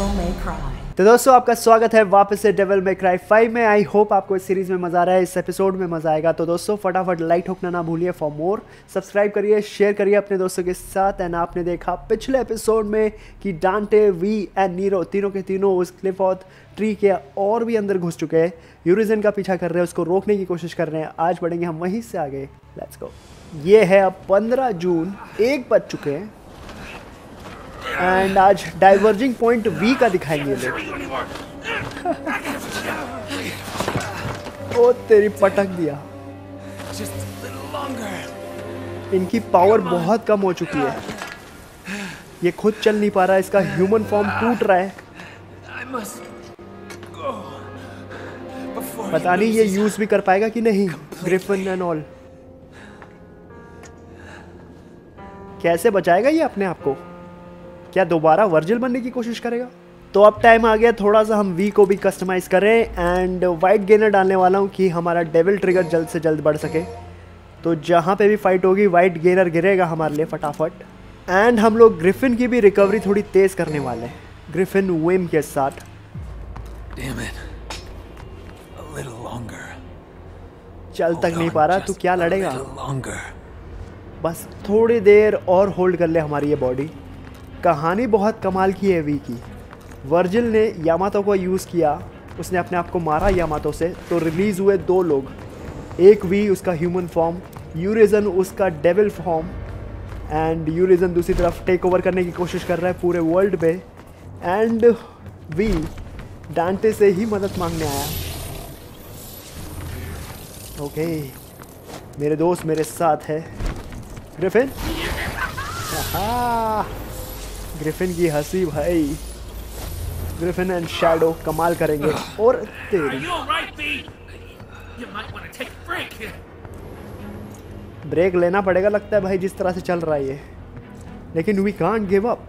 Devil May Cry. तो दोस्तों आपका स्वागत है वापस से डेविल मे क्राई 5 में। आई होप आपको इस सीरीज़ में मज़ा आ रहा है, इस एपिसोड में मज़ा आएगा। तो दोस्तों फटाफट लाइक ठोकना ना भूलिए, फॉर मोर सब्सक्राइब करिए, शेयर करिए अपने दोस्तों के साथ। एंड आपने देखा पिछले एपिसोड में कि डांटे, वी एंड नीरो तीनों के तीनों उस क्लिफ और ट्री के और भी अंदर घुस चुके हैं, यूरिजन का पीछा कर रहे हैं, उसको रोकने की कोशिश कर रहे हैं। आज बढ़ेंगे हम वहीं से आगे, लेट्स गो। ये है अब 15 जून, 1 बज चुके हैं एंड आज डाइवर्जिंग पॉइंट वी का दिखाएंगे लोग। ओ तेरी पटक दिया। इनकी पावर बहुत कम हो चुकी है, ये खुद चल नहीं पा रहा है, इसका ह्यूमन फॉर्म टूट रहा है। पता नहीं ये यूज भी कर पाएगा कि नहीं, ग्रिफिन एंड ऑल। कैसे बचाएगा ये अपने आप को? क्या दोबारा वर्जिल बनने की कोशिश करेगा? तो अब टाइम आ गया थोड़ा सा हम वी को भी कस्टमाइज़ करें एंड वाइट गेनर डालने वाला हूँ कि हमारा डेविल ट्रिगर जल्द से जल्द बढ़ सके। तो जहाँ पे भी फाइट होगी वाइट गेनर गिरेगा हमारे लिए फटाफट। एंड हम लोग ग्रिफिन की भी रिकवरी थोड़ी तेज़ करने वाले हैं, ग्रिफिन विम के साथ। चल तक नहीं पा रहा, तू क्या लड़ेगा? बस थोड़ी देर और होल्ड कर ले हमारी ये बॉडी। कहानी बहुत कमाल की है वी की। वर्जिल ने यामातो को यूज़ किया, उसने अपने आप को मारा यामातो से, तो रिलीज़ हुए 2 लोग, एक वी उसका ह्यूमन फॉर्म, यूरिजन उसका डेविल फॉर्म। एंड यूरिजन दूसरी तरफ टेक ओवर करने की कोशिश कर रहा है पूरे वर्ल्ड पे। एंड वी डांटे से ही मदद मांगने आया। ओके मेरे दोस्त मेरे साथ है ग्रिफिन। ग्रिफिन की हंसी भाई, ग्रिफिन एंड शैडो कमाल करेंगे। और ब्रेक लेना पड़ेगा लगता है भाई, जिस तरह से चल रहा है ये। लेकिन we can't give up.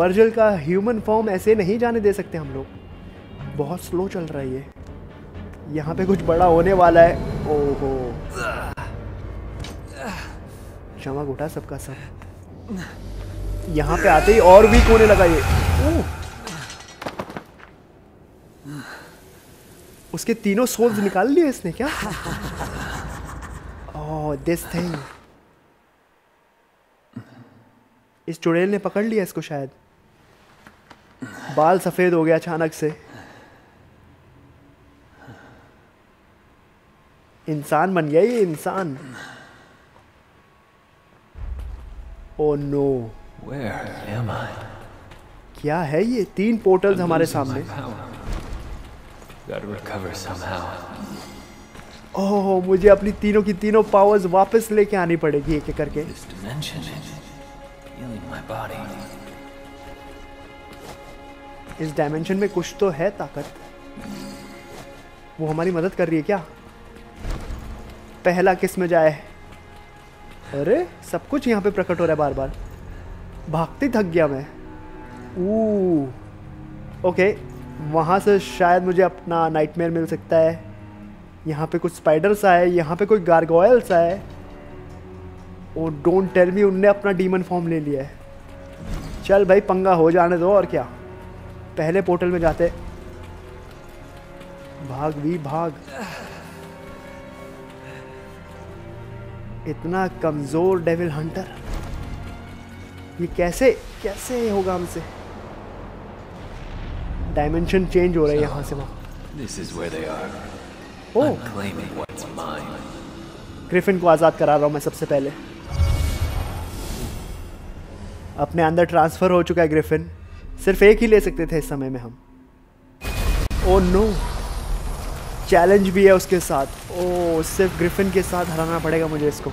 Virgil का ह्यूमन फॉर्म ऐसे नहीं जाने दे सकते हम लोग, बहुत स्लो चल रहा है ये। यहाँ पे कुछ बड़ा होने वाला है। ओहो चमक उठा सबका सब। यहाँ पे आते ही और वीक होने लगा ये। उसके 3 सोल्स निकाल लिए इसने क्या? ओह दिस थिंग, इस चुड़ैल ने पकड़ लिया इसको शायद। बाल सफेद हो गया अचानक से। इंसान बन गया ये, इंसान। Oh no Where am I? क्या है ये 3 पोर्टल्स हमारे सामने। ओह मुझे अपनी तीनों की तीनों पावर्स वापस लेके आनी पड़ेगी एक एक करके। इस डायमेंशन में कुछ तो है ताकत, वो हमारी मदद कर रही है क्या? पहला किस में जाए? अरे सब कुछ यहाँ पे प्रकट हो रहा है बार बार। भागती थक गया मैं। ओके वहाँ से शायद मुझे अपना नाइटमेयर मिल सकता है। यहाँ पे कुछ स्पाइडर्स आए, यहाँ पे कोई गार्गोयल्स आए। ओ डोंट टेल मी उनने अपना डीमन फॉर्म ले लिया है। चल भाई पंगा हो जाने दो और क्या। पहले पोर्टल में जाते। भाग भी भाग। इतना कमज़ोर डेविल हंटर, ये कैसे कैसे होगा हमसे? डायमेंशन चेंज हो रहा है यहाँ से वहाँ। ग्रिफिन को आज़ाद करा रहा हूँ मैं सबसे पहले। अपने अंदर ट्रांसफ़र हो चुका है ग्रिफिन। सिर्फ एक ही ले सकते थे इस समय में हम। ओह नो चैलेंज भी है उसके साथ। ओह सिर्फ ग्रिफिन के साथ हराना पड़ेगा मुझे इसको।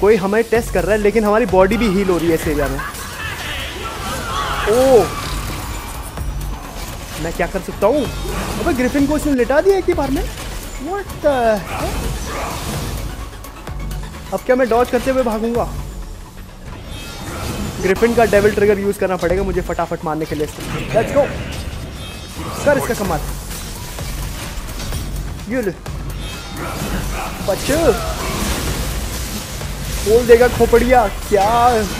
कोई हमें टेस्ट कर रहा है लेकिन हमारी बॉडी भी हील हो रही है इस एरिया में। ओह मैं क्या कर सकता हूँ? अबे ग्रिफिन को उसने लिटा दिया एक ही बार में। What the hell? अब क्या मैं डॉज करते हुए भागूंगा? ग्रिफिन का डेविल ट्रिगर यूज करना पड़ेगा मुझे फटाफट मारने के लिए। लेट्स गो कर इसका कमाल। ये ले बच्चे बोल देगा खोपड़िया। क्या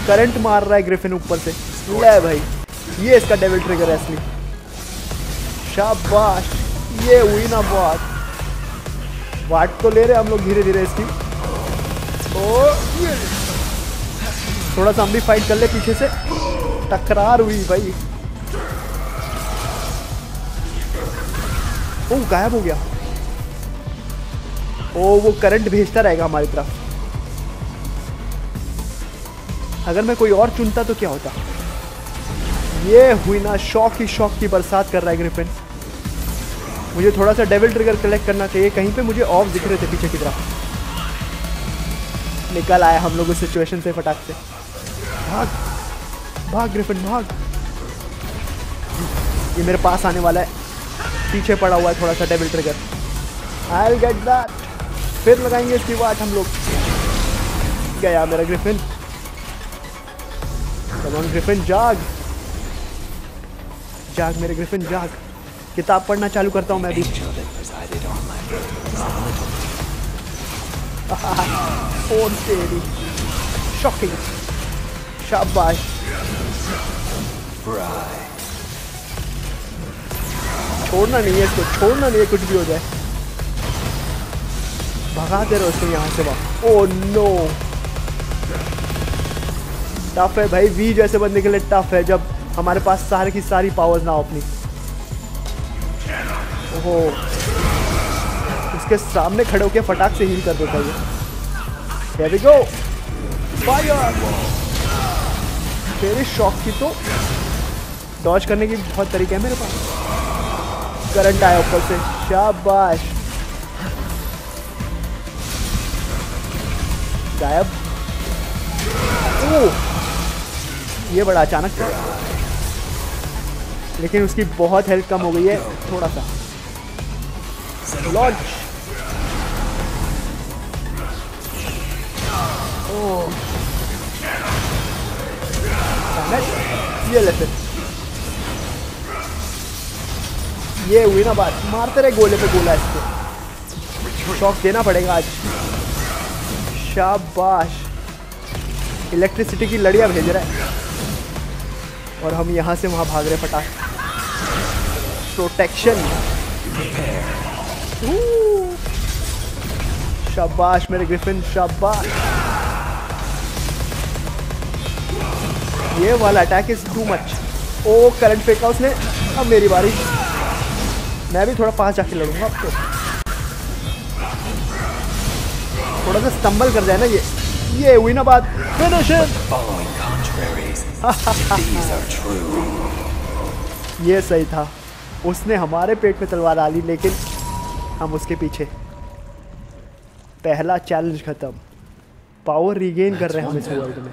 करंट मार रहा है ग्रिफिन ऊपर से। ले भाई, ये इसका डेविल ट्रिगर है असली। शाबाश, ये हुई ना बात। वाट तो ले रहे हम लोग धीरे धीरे इसकी। थोड़ा सा हम भी फाइट कर ले पीछे से। टकरार हुई भाई। ओ गायब हो गया। ओ वो करंट भेजता रहेगा हमारी तरफ। अगर मैं कोई और चुनता तो क्या होता। ये हुई ना शौक की बरसात कर रहा है ग्रिफिन। मुझे थोड़ा सा डेविल ट्रिगर कलेक्ट करना चाहिए। कहीं पे मुझे ऑफ दिख रहे थे पीछे की तरफ। निकल आया हम लोग उस सिचुएशन से फटाक से। भाग भाग ग्रिफिन भाग। ये मेरे पास आने वाला है। पीछे पड़ा हुआ है थोड़ा सा devil trigger. I'll get that। फिर लगाएंगे इसकी वाट हम लोग। गया मेरा ग्रिफिन। Come on ग्रिफिन जाग जाग मेरे ग्रिफिन जाग। किताब पढ़ना चालू करता हूँ मैं अभी। शॉकिंग। शाबाश। छोड़ना नहीं है इसको, छोड़ना नहीं है कुछ भी हो जाए। भगाते रहो उसको यहाँ से वहाँ। ओ नो टफ है भाई। वी जैसे बंदे के लिए टफ है जब हमारे पास सारे की सारी पावर्स ना हो अपनी। ओहो उसके सामने खड़े होके फटाक से हील कर देता है। Here we go। फायर। तेरे शॉक की तो डॉज करने की बहुत तरीके हैं मेरे पास। करंट आया ऊपर से। शाबाश गायब। ये बड़ा अचानक था लेकिन उसकी बहुत हेल्थ कम हो गई है थोड़ा सा। लॉन्च। ये लेते ये हुई ना बात। मारते रहे गोले पे गोला इसको। शॉक देना पड़ेगा आज। शाबाश इलेक्ट्रिसिटी की लड़ियाँ भेज रहा है और हम यहाँ से वहाँ भाग रहे फटाक। प्रोटेक्शन। शाबाश मेरे ग्रिफिन शाबाश। ये वाला attack is too much. Oh current फेंका उसने। अब मेरी बारी। मैं भी थोड़ा पास जाके लड़ूंगा आपको। थोड़ा सा स्टम्बल कर जाए ना ये हुई ना बात। फिनिश। ये सही था। उसने हमारे पेट में तलवार डाली लेकिन हम उसके पीछे। पहला चैलेंज खत्म। पावर रिगेन कर रहे हैं हम इस वर्ल्ड में।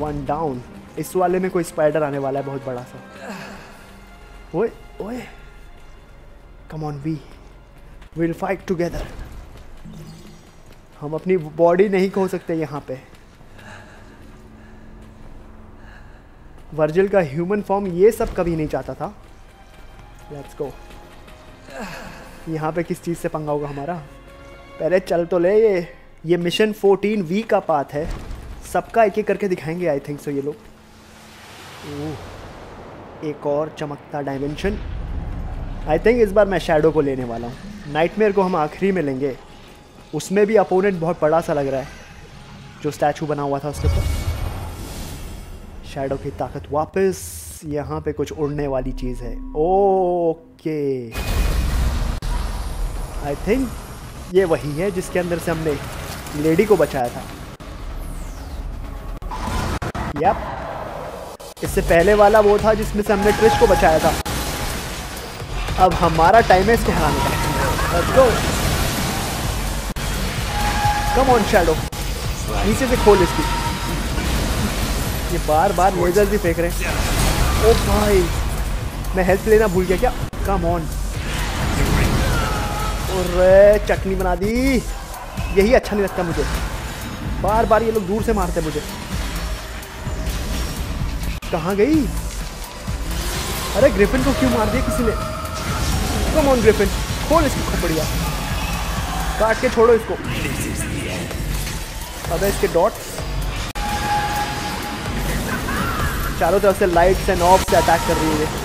1 डाउन। इस वाले में कोई स्पाइडर आने वाला है बहुत बड़ा सा। ओए ओए come on we will fight together. हम अपनी बॉडी नहीं खो सकते यहाँ पे। वर्जिल का ह्यूमन फॉर्म ये सब कभी नहीं चाहता था। Let's go. यहाँ पे किस चीज़ से पंगा होगा हमारा। पहले चल तो ले। ये मिशन 14V का पाथ है। सबका एक एक करके दिखाएंगे आई थिंक सो ये लोग। ओह एक और चमकता डायमेंशन। आई थिंक इस बार मैं शैडो को लेने वाला हूँ। नाइटमेयर को हम आखिरी में लेंगे। उसमें भी अपोनेंट बहुत बड़ा सा लग रहा है। जो स्टैचू बना हुआ था उसके ऊपर। शैडो की ताकत वापस। यहाँ पे कुछ उड़ने वाली चीज़ है। ओके आई थिंक ये वही है जिसके अंदर से हमने लेडी को बचाया था। यप इससे पहले वाला वो था जिसमें से हमने ट्रिश को बचाया था। अब हमारा टाइम है इसको हराने का। Let's go. Come on shadow. नीचे से खोल इसकी। ये बार बार लेजर भी फेंक रहे हैं। ओ भाई मैं हेल्थ लेना भूल गया क्या। Come on. और चटनी बना दी। यही अच्छा नहीं लगता मुझे। बार बार ये लोग दूर से मारते मुझे। कहाँ गई। अरे ग्रिफिन को क्यों मार दिया किसी ने। कम ऑन ग्रिफिन खोल इसकी खोपड़िया। काट के छोड़ो इसको। अबे इसके डॉट्स। चारों तरफ से लाइट्स एंड ऑफ से अटैक कर रही है।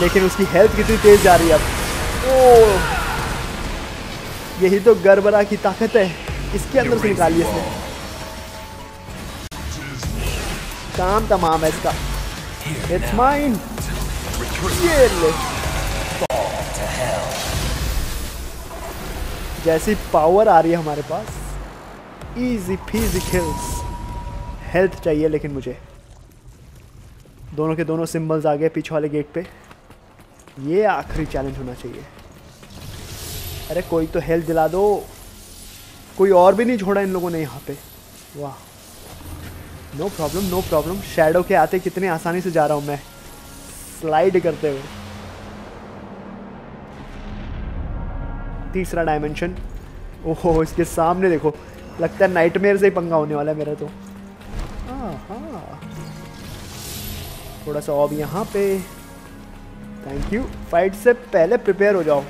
लेकिन उसकी हेल्थ कितनी तेज जा रही है अब। ओह, यही तो गरबरा की ताकत है, इसके अंदर से निकाली इसने। काम तमाम है इसका। It's mine. ये ले। जैसी पावर आ रही है हमारे पास, इजी पीजी किल्स। हेल्थ चाहिए लेकिन मुझे। दोनों के दोनों सिंबल्स आ गए पीछे वाले गेट पे। ये आखिरी चैलेंज होना चाहिए। अरे कोई तो हेल्थ दिला दो। कोई और भी नहीं छोड़ा इन लोगों ने यहाँ पे। वाह, no problem no problem. Shadow के आते कितने आसानी से जा रहा हूँ मैं, स्लाइड करते हुए। तीसरा डायमेंशन। ओहो, इसके सामने देखो, लगता है नाइटमेयर से ही पंगा होने वाला है मेरा तो। हाँ, थोड़ा सा ऑब यहाँ पे। Thank you. फाइट से पहले प्रिपेयर हो जाओ।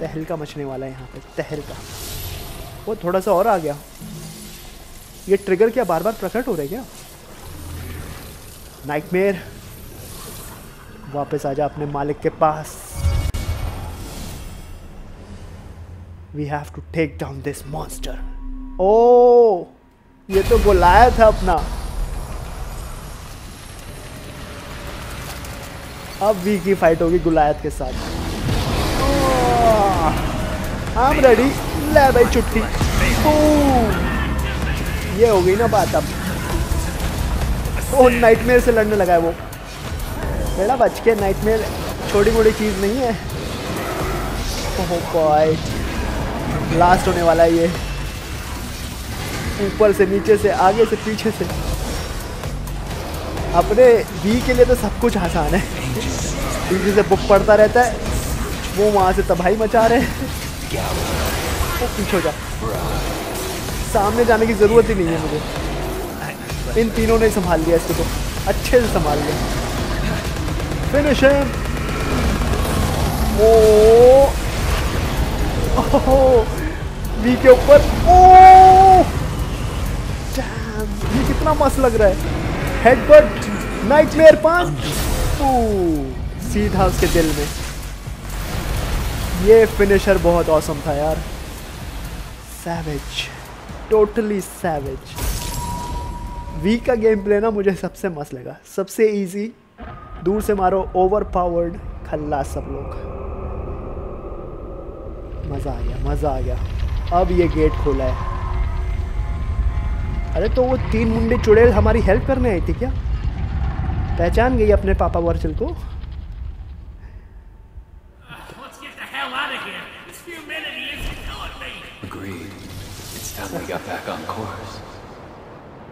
तहलका मचने वाला है यहाँ पे, तहलका। वो थोड़ा सा और आ गया। ये ट्रिगर क्या बार बार प्रकट हो रहे क्या? नाइटमेयर, वापस आ जा अपने मालिक के पास। We have to take down this monster. ओ, ये तो बुलाया था अपना। अब वी की फाइट होगी गुलायत के साथ। आम रेडी। ले भाई चुटकी। ये हो गई ना बात अब। ओह, नाइटमेयर से लड़ने लगा है वो। बेड़ा बच के, नाइटमेयर छोटी मोटी चीज़ नहीं है। ओह बॉय, ब्लास्ट होने वाला है ये, ऊपर से नीचे से आगे से पीछे से। अपने वी के लिए तो सब कुछ आसान है। वी से बुक पड़ता रहता है, वो वहाँ से तबाही मचा रहे हैं। तो पीछे जा, सामने जाने की ज़रूरत ही नहीं है मुझे। इन तीनों ने संभाल लिया इसको तो, अच्छे से संभाल लिया। फिनिश है। ओ, वी के ऊपर। ओ डैम, ये कितना मस्त लग रहा है। Headbutt, nightmare punch. सीधा उसके दिल में। ये फिनिशर बहुत ऑसम था यार। Savage, totally savage. वी का गेम प्ले ना मुझे सबसे मस्त लगा, सबसे इजी। दूर से मारो, ओवरपावर्ड, खल्लास सब लोग। मज़ा आ गया, मज़ा आ गया। अब ये गेट खोला है। अरे तो वो तीन मुंडे चुड़ैल हमारी हेल्प करने आई थी क्या? पहचान गई अपने पापा वर्जिल को।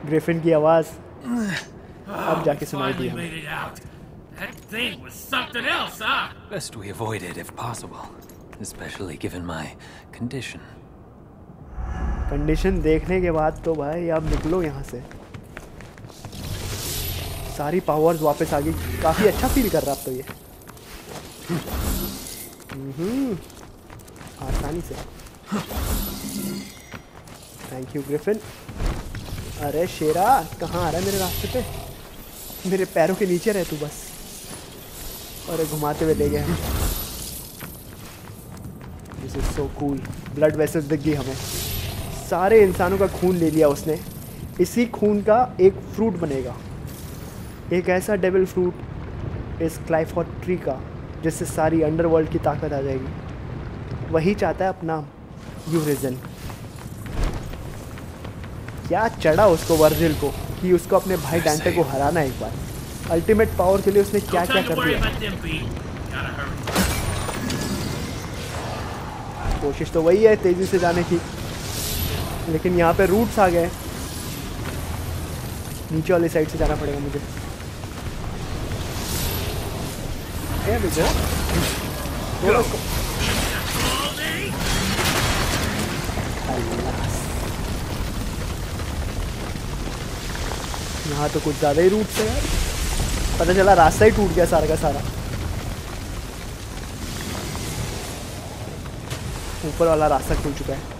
ग्रिफिन की आवाज अब जाके सुनाई दी हमें। कंडीशन देखने के बाद तो भाई आप निकलो यहाँ से। सारी पावर्स वापस आ गई। काफ़ी अच्छा फील कर रहा आप तो। ये आसानी से। Thank you Griffin. अरे शेरा, कहाँ आ रहा है मेरे रास्ते पे? मेरे पैरों के नीचे रह तू बस। अरे घुमाते हुए ले गए। This is so cool. Blood vessels दिख गई हमें। सारे इंसानों का खून ले लिया उसने। इसी खून का एक फ्रूट बनेगा, एक ऐसा डेविल फ्रूट इस क्लाइफॉट ट्री का, जिससे सारी अंडरवर्ल्ड की ताकत आ जाएगी। वही चाहता है अपना यूरिजन। क्या चढ़ा उसको वर्जिल को कि उसको अपने भाई डांटे को हराना है एक बार। अल्टीमेट पावर के लिए उसने क्या क्या कर दिया। कोशिश तो वही है तेज़ी से जाने की, लेकिन यहाँ पे रूट्स आ गए। नीचे वाली साइड से जाना पड़ेगा मुझे। यहाँ तो कुछ ज़्यादा ही रूट्स है यार। पता चला रास्ता ही टूट गया सारा का सारा। ऊपर वाला रास्ता खुल चुका है।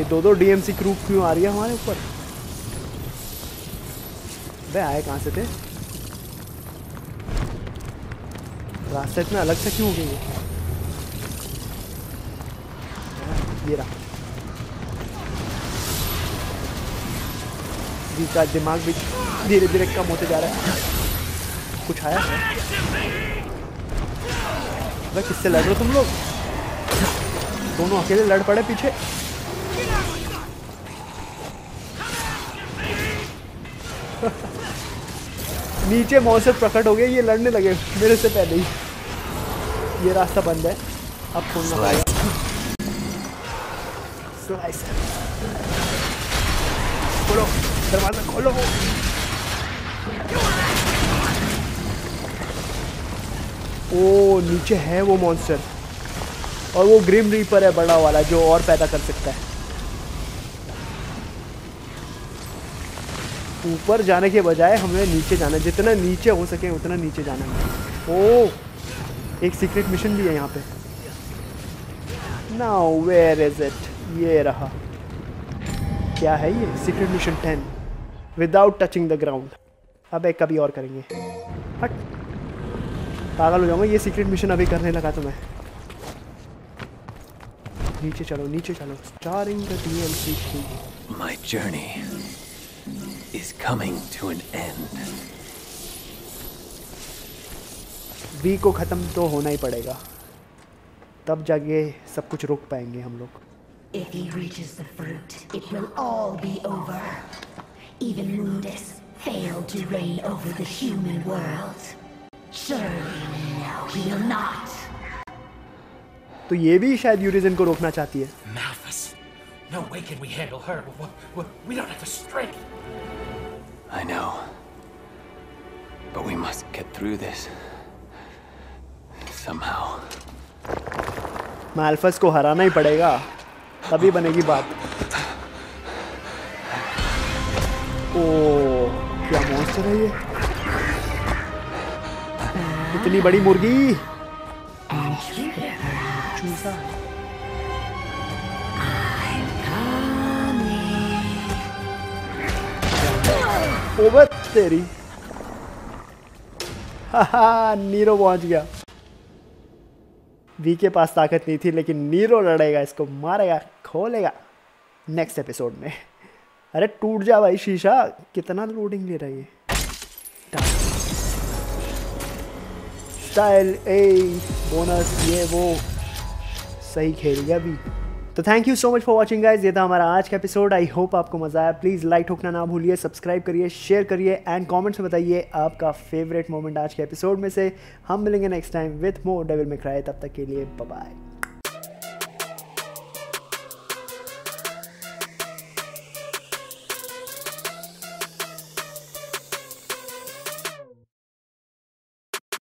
ये दो दो डीएमसी क्रू क्यों आ रही है हमारे ऊपर? बे आए कहाँ से थे? रास्ते इतना अलग से क्यों हो गई? ये रहा जिसका दिमाग भी धीरे धीरे कम होते जा रहा है। कुछ आया है? किससे लड़ रहे हो तुम लोग? दोनों अकेले लड़ पड़े पीछे। नीचे मॉन्स्टर प्रकट हो गए, ये लड़ने लगे मेरे से पहले ही। ये रास्ता बंद है अब, खोलना खोलो दरवाजा खोलो। ओ नीचे है वो मॉन्स्टर, और वो ग्रिम रीपर है बड़ा वाला जो और पैदा कर सकता है। ऊपर जाने के बजाय हमें नीचे जाना है, जितना नीचे हो सके उतना नीचे जाना है। ओह एक सीक्रेट मिशन भी है यहाँ पे। Now where is it? ये रहा। क्या है ये? Secret mission 10 without touching the ground. अब एक कभी और करेंगे। हट पागल हो जाऊँगा, ये सीक्रेट मिशन अभी करने लगा तो मैं। नीचे चलो नीचे चलो। Starring the DMC5। My journey is coming to an end. B को खत्म तो होना ही पड़ेगा, तब जाके सब कुछ रोक पाएंगे हम लोग। If he reaches the fruit, it will all be over. Even Mundus failed to reign over the human world. Surely now he'll not. तो ये भी शायद यूरिजन को रोकना चाहती है। Malefeus, no way can we handle her. We don't have the strength. I know, but we must get through this somehow. Malefeus को हराना ही पड़ेगा, तभी बनेगी बात। ओ क्या मॉन्स्टर है ये? इतनी बड़ी मुर्गी, चूसा। ओवर तेरी। हाहा नीरो पहुंच गया। वी के पास ताकत नहीं थी, लेकिन नीरो लड़ेगा, इसको मारेगा, खोलेगा नेक्स्ट एपिसोड में। अरे टूट जा भाई शीशा, कितना लोडिंग ले रही है। स्टाइल ए बोनस ये वो, सही खेल गया भी। तो thank you so much for watching guys, ये था हमारा आज का एपिसोड। आई होप आपको मजा आया। प्लीज़ लाइक ठोकना ना भूलिए, सब्सक्राइब करिए, शेयर करिए एंड कमेंट्स में बताइए आपका फेवरेट मोमेंट आज के एपिसोड में से। हम मिलेंगे next time with more Devil May Cry. तब तक के लिए बाय बाय।